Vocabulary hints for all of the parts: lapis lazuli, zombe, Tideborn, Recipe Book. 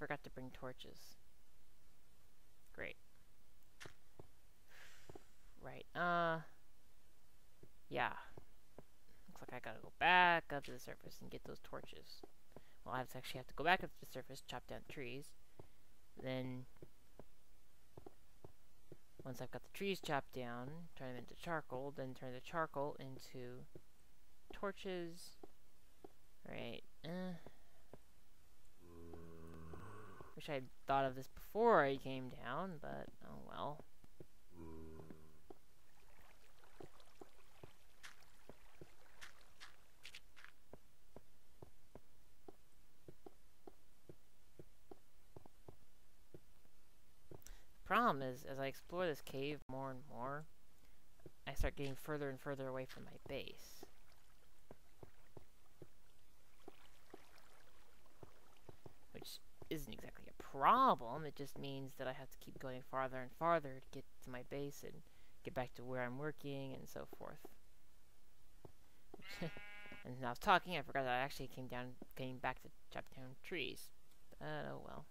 forgot to bring torches. Great. Right, yeah. Looks like I gotta go back up to the surface and get those torches. Well, I actually have to go back up to the surface, chop down trees. Then, once I've got the trees chopped down, turn them into charcoal, then turn the charcoal into torches. Alright, Wish I'd thought of this before I came down, but oh well. The problem is, as I explore this cave more and more, I start getting further and further away from my base. Which isn't exactly a problem, it just means that I have to keep going farther and farther to get to my base and get back to where I'm working and so forth. And when I was talking, I forgot that I actually came back to chop down trees. Oh well.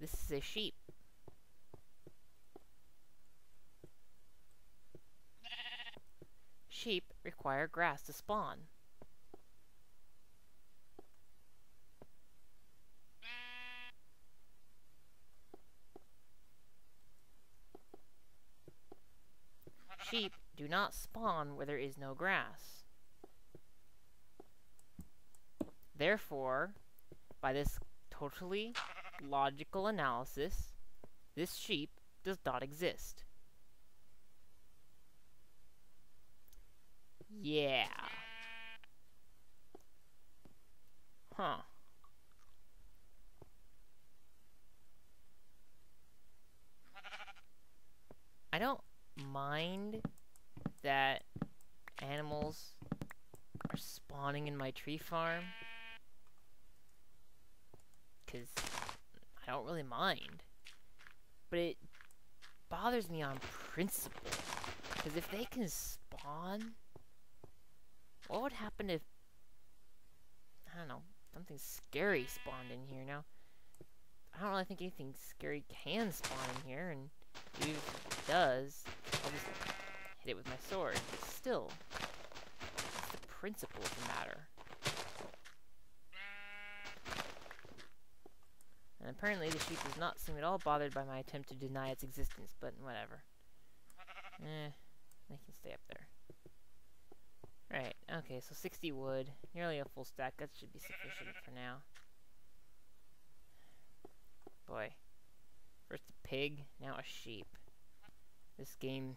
This is a sheep. Sheep require grass to spawn. Sheep do not spawn where there is no grass. Therefore, by this totally logical analysis, this sheep does not exist. Yeah. Huh. I don't mind that animals are spawning in my tree farm. Because I don't really mind, but it bothers me on principle, because if they can spawn, what would happen if, I don't know, something scary spawned in here now? I don't really think anything scary can spawn in here, and even if it does, I'll just hit it with my sword, but still, it's the principle of the matter. And apparently the sheep does not seem at all bothered by my attempt to deny its existence, but whatever. They can stay up there. Right, okay, so 60 wood, nearly a full stack, that should be sufficient for now. Boy. First a pig, now a sheep. This game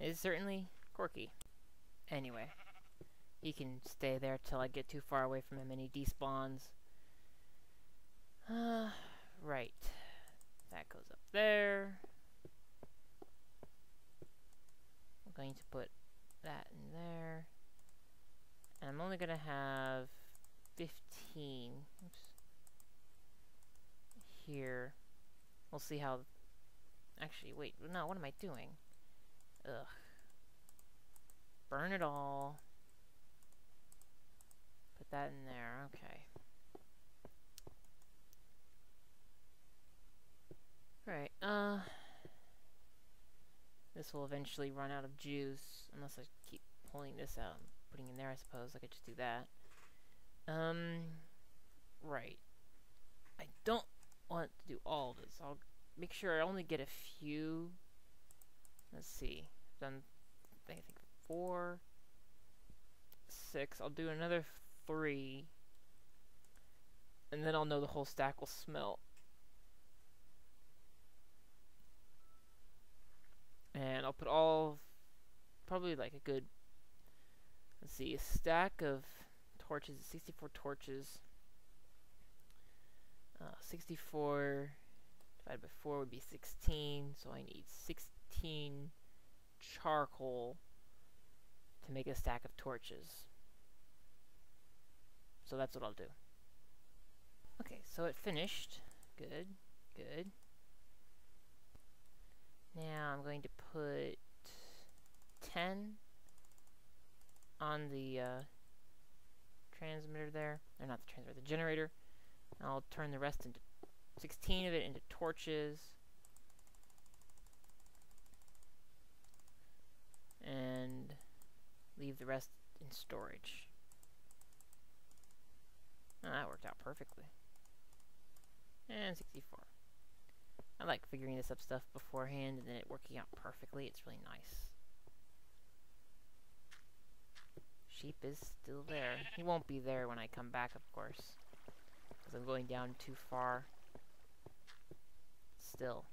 is certainly quirky. Anyway, he can stay there till I get too far away from him and he despawns. Right. That goes up there. I'm going to put that in there. And I'm only going to have 15. Oops. Here. We'll see how... Actually, wait. No, what am I doing? Ugh. Burn it all. Put that in there. Okay. Right, this will eventually run out of juice, unless I keep pulling this out and putting it in there, I suppose. I could just do that. Right. I don't want to do all of this. I'll make sure I only get a few. Let's see. I've done, I think, 4, 6. I'll do another 3. And then I'll know the whole stack will smelt. And I'll put all, probably like a good, let's see, a stack of torches, 64 torches. 64 divided by 4 would be 16, so I need 16 charcoal to make a stack of torches. So that's what I'll do. Okay, so it finished. Good. Good. Now I'm going to put 10 on the transmitter there, or not the transmitter, the generator. And I'll turn the rest into 16 of it into torches. And leave the rest in storage. Oh, that worked out perfectly. And 64. I like figuring this up stuff beforehand and then it working out perfectly. It's really nice. Sheep is still there. He won't be there when I come back, of course, because I'm going down too far. Still.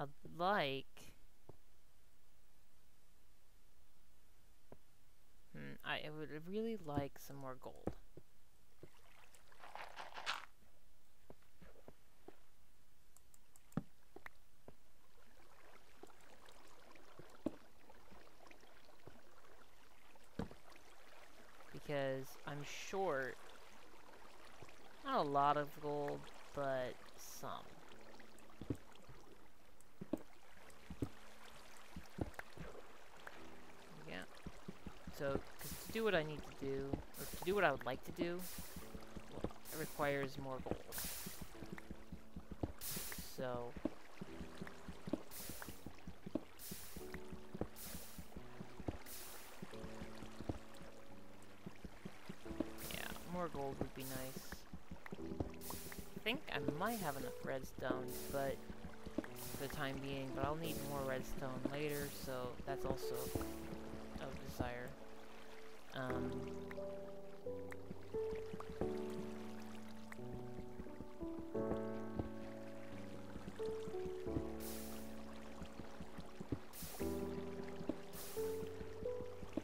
I'd like... I would really like some more gold. Because I'm short. Not a lot of gold, but some. So, to do what I need to do, or to do what I would like to do, it requires more gold. So, yeah, more gold would be nice. I think I might have enough redstone, but for the time being, but I'll need more redstone later, so that's also of desire. For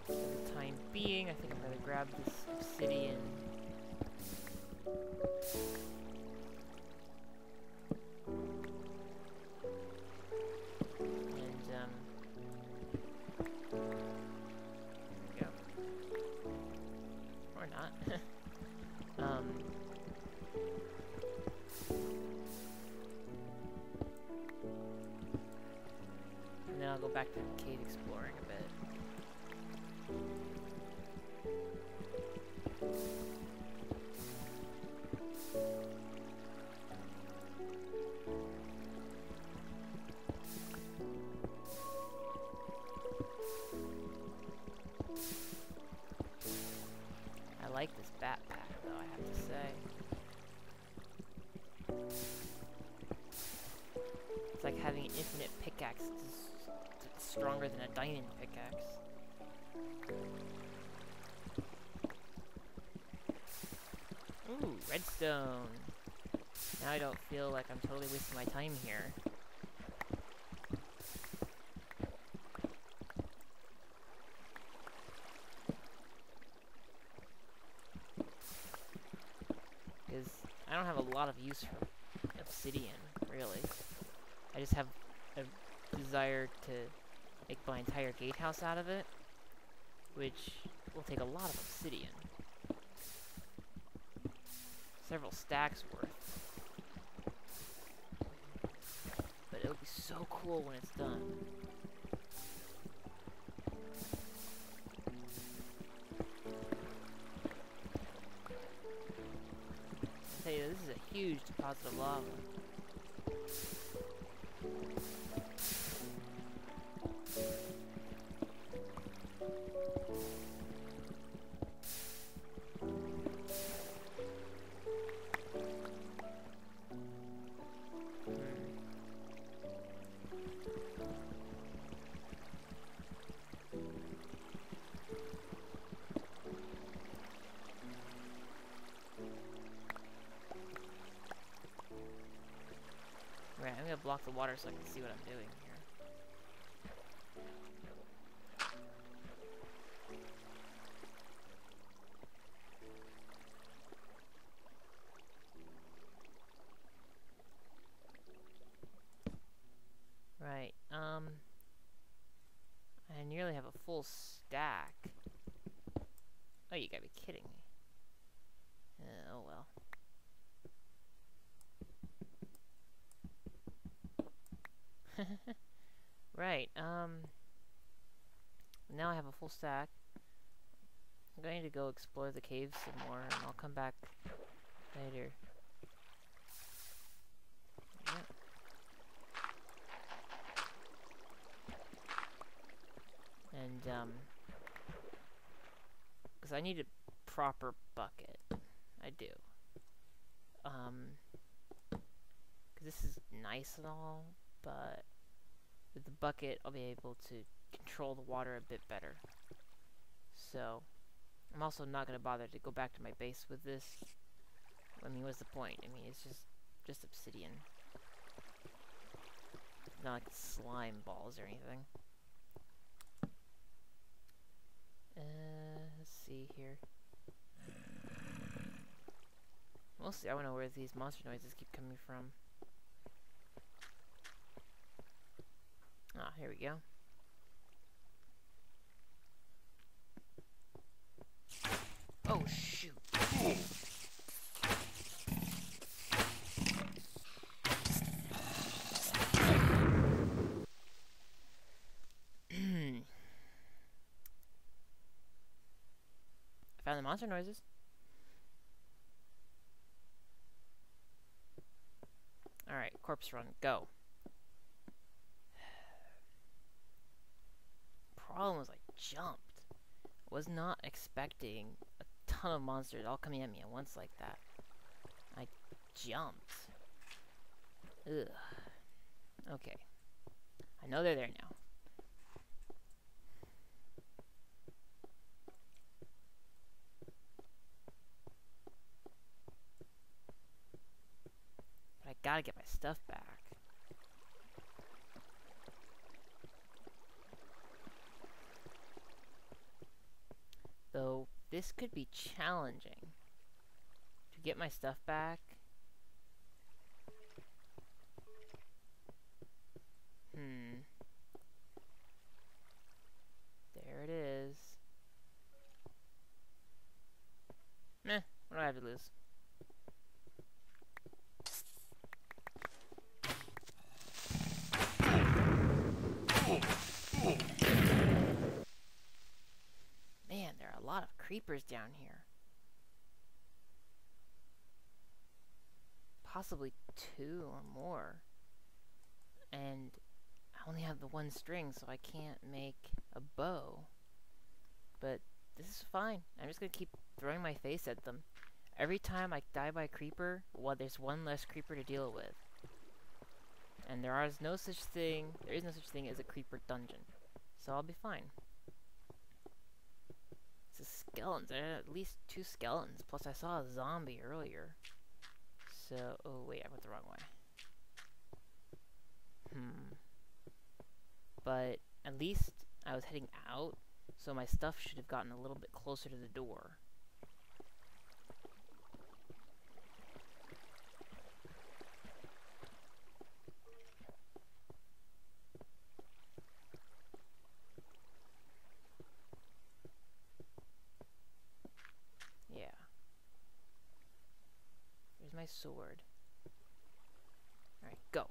the time being, I think I'm going to grab this obsidian. I'll go back to the cave exploring a bit. I like this backpack though, I have to say. It's like having an infinite pickaxe. Stronger than a diamond pickaxe. Ooh, redstone. Now I don't feel like I'm totally wasting my time here. Because I don't have a lot of use for obsidian, really. I just have a desire to make my entire gatehouse out of it, which will take a lot of obsidian. Several stacks worth. But it'll be so cool when it's done. This is a huge deposit of lava. I'm gonna block the water so I can see what I'm doing here. Right, I nearly have a full stack. Oh, you gotta be kidding me. Oh well. Right, now I have a full stack. I'm going to go explore the caves some more, and I'll come back later. Yeah. And, because I need a proper bucket. I do. Because this is nice and all, but with the bucket, I'll be able to control the water a bit better. So, I'm also not going to bother to go back to my base with this. I mean, what's the point? I mean, it's just obsidian. Not like slime balls or anything. Let's see here. Mostly, I want to know where these monster noises keep coming from. Ah, here we go. Oh, shoot. I found the monster noises. Alright, corpse run, go. Problem was I jumped. Was not expecting a ton of monsters all coming at me at once like that. I jumped. Ugh. Okay. I know they're there now. But I gotta get my stuff back. Though, this could be challenging to get my stuff back. There it is. Meh, what do I have to lose? A lot of creepers down here. Possibly two or more. And I only have the one string, so I can't make a bow. But this is fine. I'm just gonna keep throwing my face at them. Every time I die by a creeper, well, there's one less creeper to deal with. And there is no such thing as a creeper dungeon. So I'll be fine. Skeletons. I had at least two skeletons. Plus, I saw a zombie earlier. So, oh wait, I went the wrong way. But at least I was heading out, so my stuff should have gotten a little bit closer to the door. Sword. Alright, go.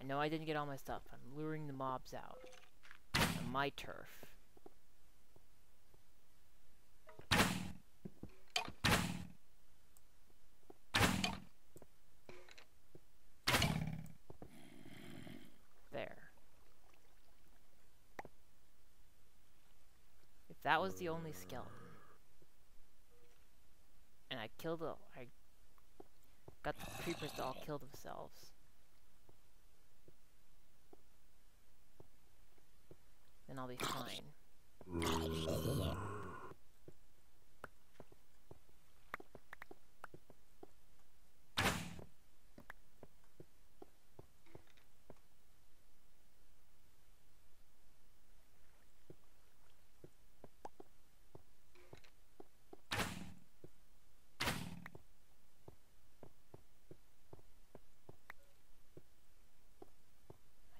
I I know I didn't get all my stuff. I'm luring the mobs out. On my turf. There. If that was the only skeleton. And I killed it. I got the creepers to all kill themselves. Then I'll be fine. I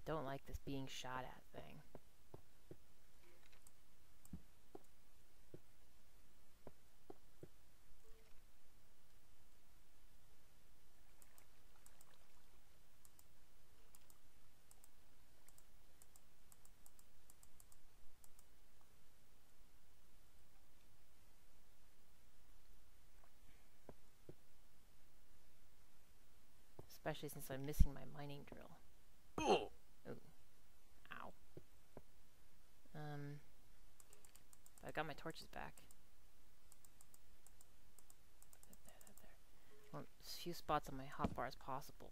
don't like this being shot at thing. Especially since I'm missing my mining drill. Oh. Ow. I got my torches back. There. I want as few spots on my hotbar as possible.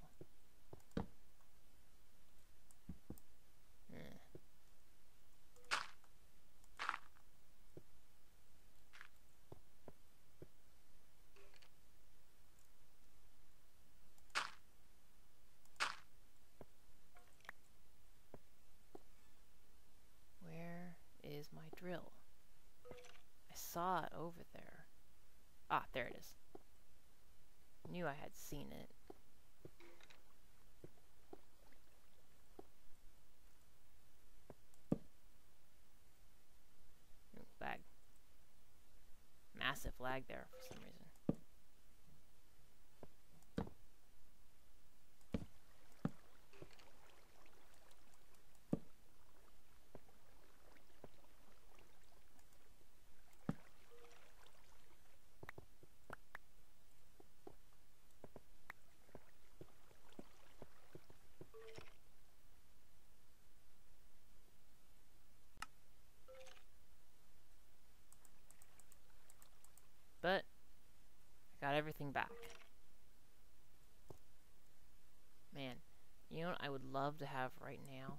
My drill. I saw it over there. Ah, there it is. Knew I had seen it. Ooh, lag. Massive lag there for some reason. But I got everything back. Man, you know what I would love to have right now?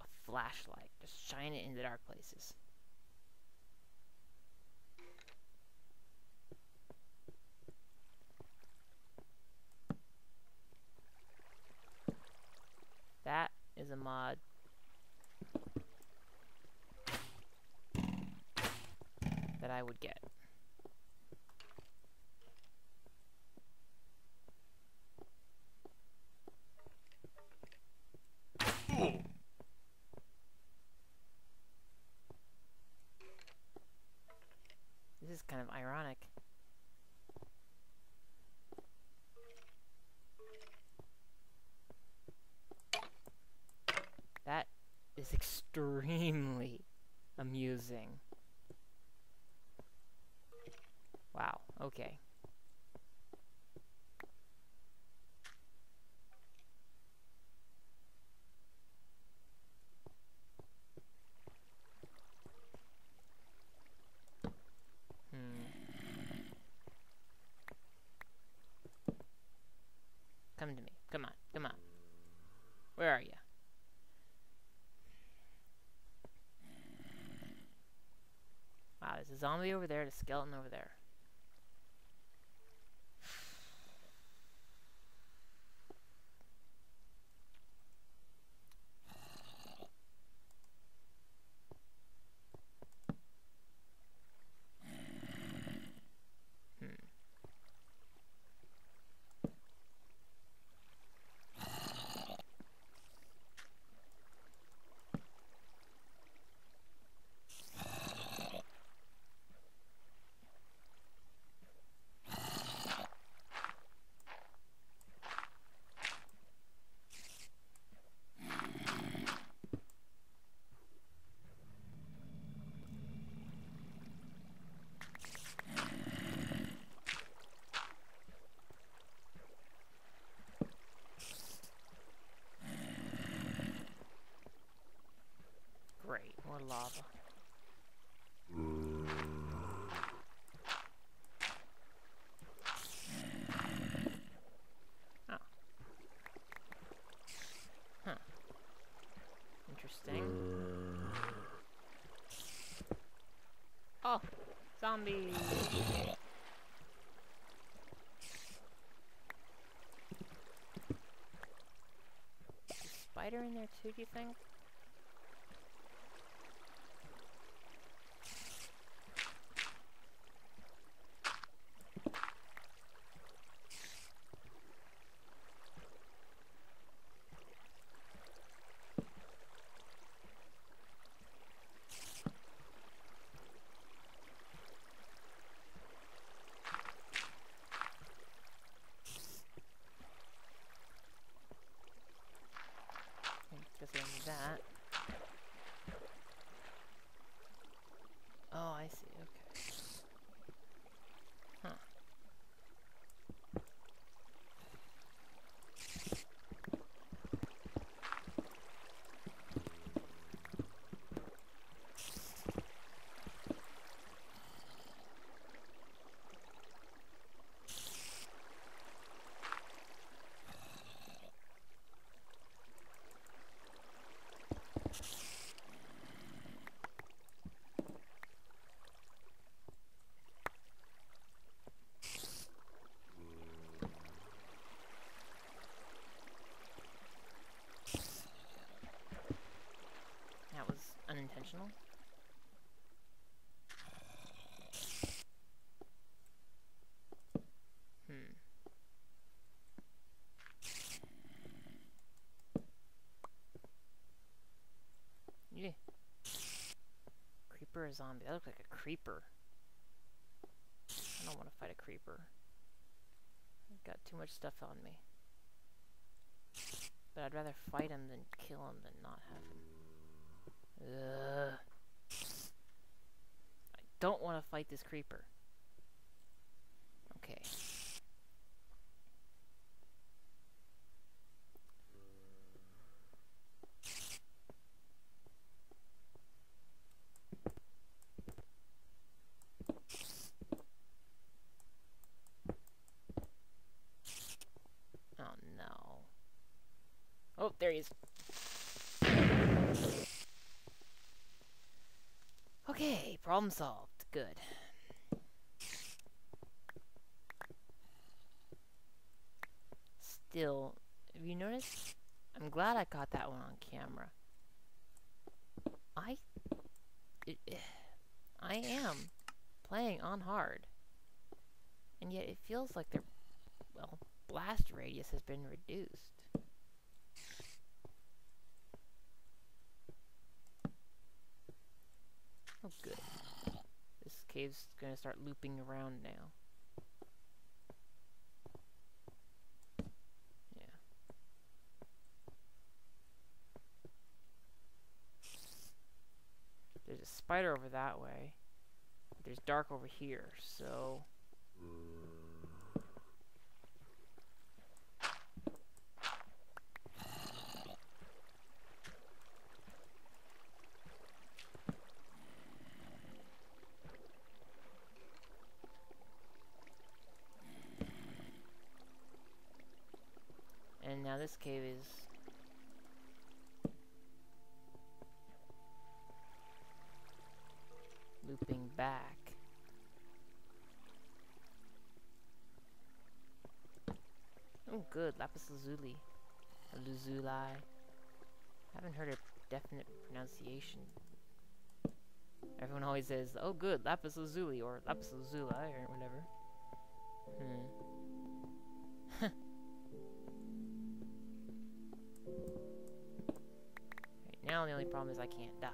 A flashlight. Just shine it into dark places. That is a mod. That I would get. This is kind of ironic. That is extremely amusing. Wow, okay. Come to me. Come on, come on. Where are you? Wow, there's a zombie over there, there's a skeleton over there. lava. Oh. Huh. Interesting. Oh! Zombies! Spider in there too, do you think? That. Oh, I see. Okay. Huh. Unintentional. Yeah. Creeper or zombie? That looks like a creeper. I don't want to fight a creeper. I've got too much stuff on me. But I'd rather fight him than kill him than not have him. I don't want to fight this creeper. Okay. Oh no. Oh, there he is. Okay, problem solved. Good. Still, have you noticed? I'm glad I caught that one on camera. I am playing on hard. And yet it feels like their, well, blast radius has been reduced. Oh, good. This cave's gonna start looping around now. Yeah. There's a spider over that way. There's dark over here, so... Now this cave is... looping back. Oh good, lapis lazuli. Or lazuli. Haven't heard a definite pronunciation. Everyone always says, oh good, lapis lazuli, or lapis lazuli, or whatever. Now the only problem is I can't die.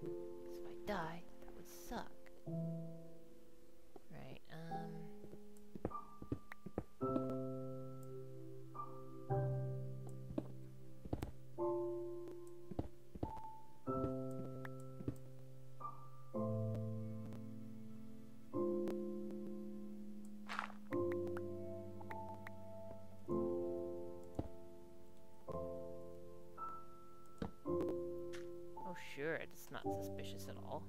Because if I die, that would suck. Right, not suspicious at all.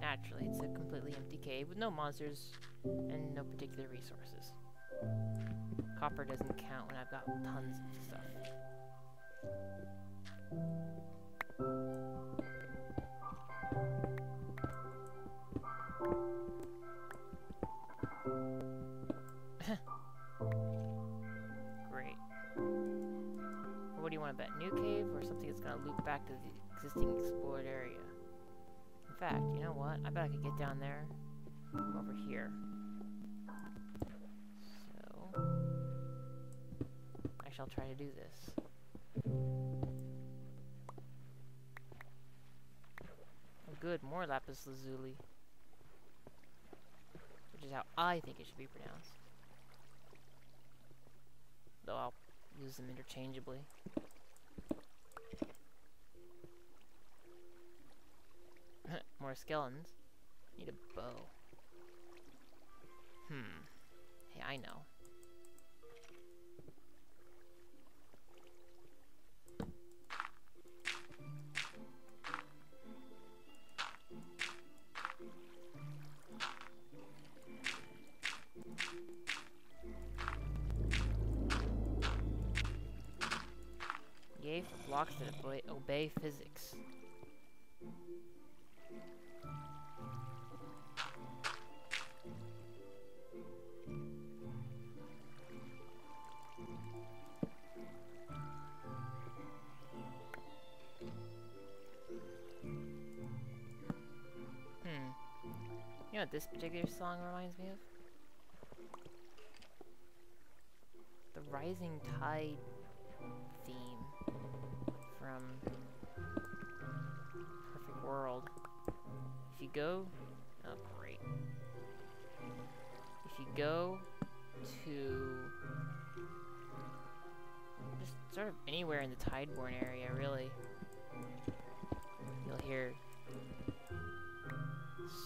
Naturally, it's a completely empty cave with no monsters and no particular resources. Copper doesn't count when I've got tons of stuff. Great. What do you want to bet? New cave or something that's going to loop back to the existing explored area? In fact, you know what? I bet I could get down there from over here. So I shall try to do this. Oh, good, more lapis lazuli, which is how I think it should be pronounced. Though I'll use them interchangeably. More skeletons. Need a bow. Hey, I know. Yay for blocks that obey physics. You know what this particular song reminds me of? The Rising Tide theme from Perfect World. If you go... Oh, great. If you go to... just sort of anywhere in the Tideborn area, really. You'll hear...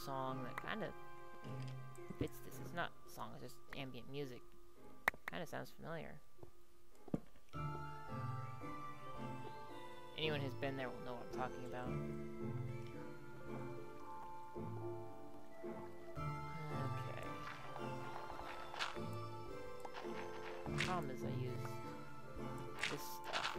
song that kind of fits this. It's not a song, it's just ambient music. Kind of sounds familiar. Anyone who's been there will know what I'm talking about. Okay. The problem is I use this stuff.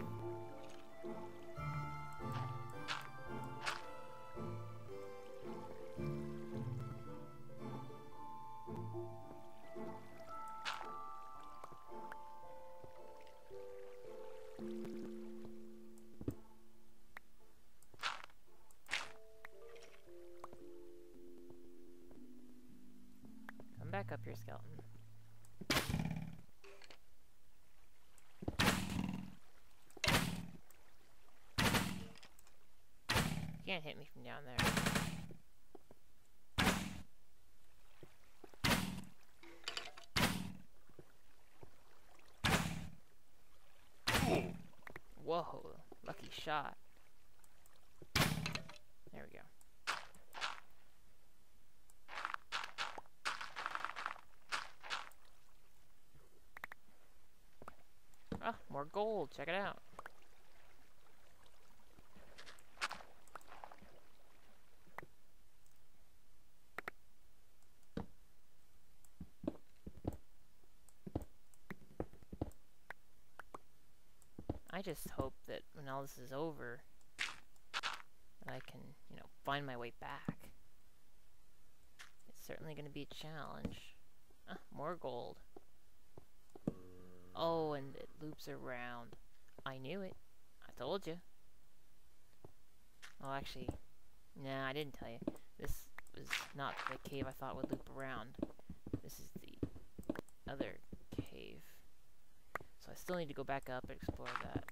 Back up your skeleton. You can't hit me from down there. Hey. Whoa, lucky shot. There we go. Ah, more gold. Check it out. I just hope that when all this is over, I can, you know, find my way back. It's certainly going to be a challenge. Ah, more gold. Oh, and it loops around. I knew it. I told you. Oh, actually, nah, I didn't tell you. This was not the cave I thought would loop around. This is the other cave. So I still need to go back up and explore that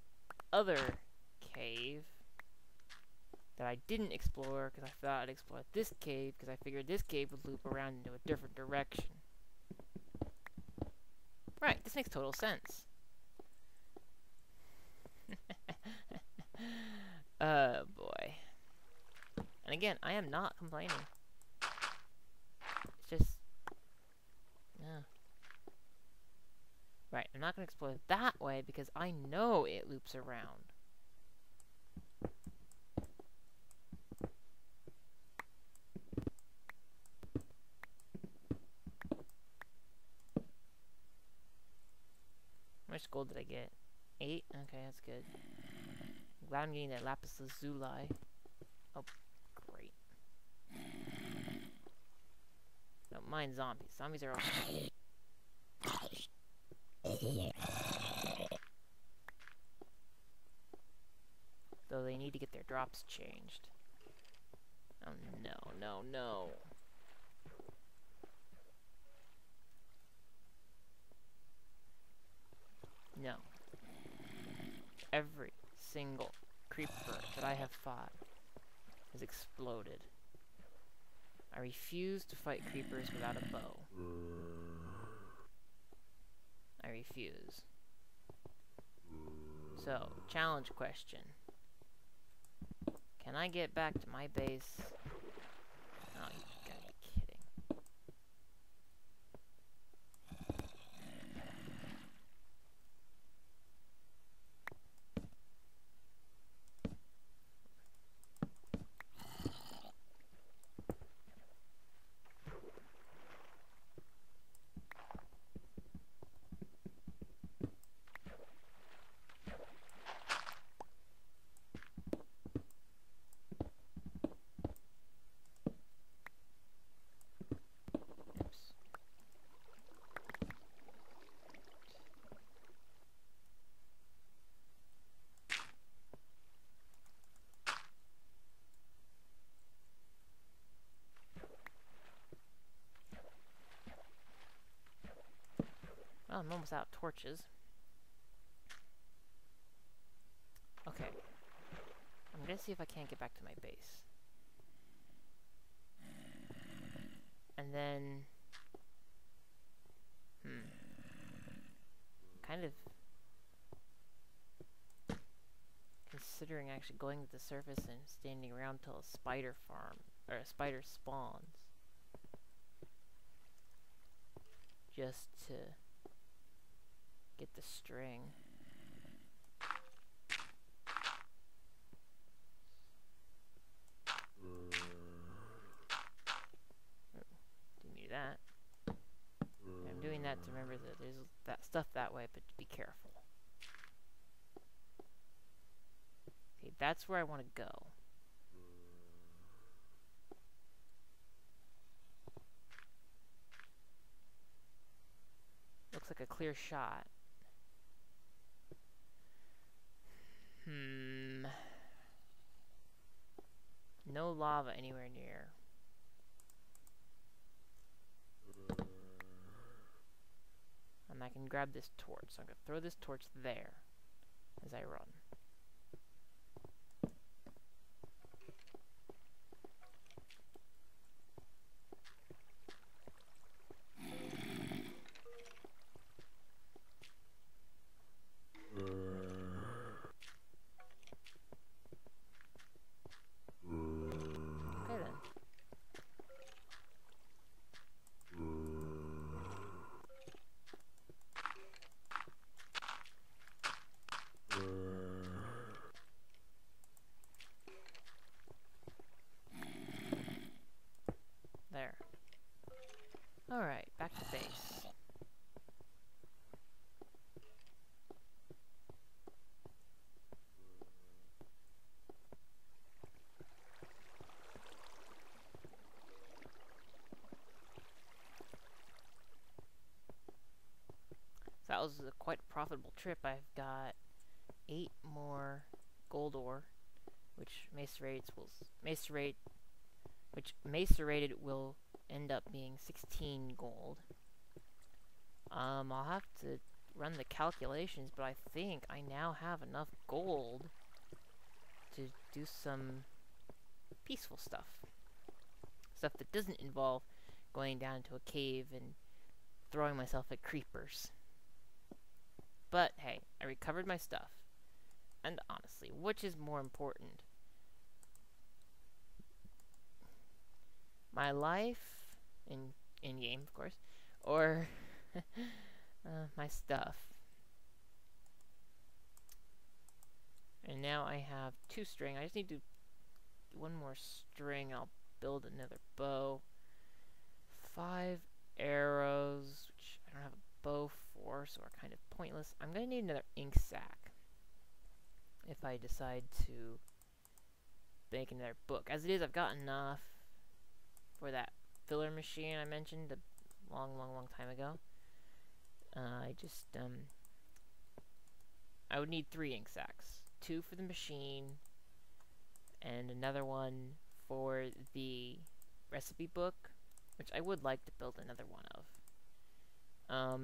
other cave that I didn't explore because I thought I'd explore this cave because I figured this cave would loop around into a different direction. Right, this makes total sense. Oh boy. And again, I am not complaining. It's just... yeah. Right, I'm not going to explore that way because I know it loops around. How much gold did I get? 8? Okay, that's good. I'm glad I'm getting that lapis lazuli. Oh, great. Don't mind zombies. Zombies are awesome. Though they need to get their drops changed. Oh no, no, no. No. Every single creeper that I have fought has exploded. I refuse to fight creepers without a bow. I refuse. So, challenge question. Can I get back to my base? Oh, you gotta be kidding. Well, I'm almost out of torches. Okay. I'm gonna see if I can't get back to my base. And then... kind of... considering actually going to the surface and standing around till a spider farm, or a spider spawns. Just to... get the string. Didn't do that. I'm doing that to remember that there's that stuff that way, but be careful. Okay, that's where I want to go. Looks like a clear shot. No lava anywhere near. And I can grab this torch. So I'm going to throw this torch there as I run. Alright, back to base. So that was a quite profitable trip. I've got 8 more gold ore, which macerated will end up being 16 gold. I'll have to run the calculations, but I think I now have enough gold to do some peaceful stuff. Stuff that doesn't involve going down into a cave and throwing myself at creepers. But hey, I recovered my stuff. And honestly, which is more important? My life, in-game of course, or my stuff. And now I have 2 string. I just need to do 1 more string. I'll build another bow. 5 arrows, which I don't have a bow for, so are kind of pointless. I'm going to need another ink sac if I decide to make another book. As it is, I've got enough for that filler machine I mentioned a long time ago. I would need 3 ink sacs. 2 for the machine, and another one for the recipe book, which I would like to build another one of.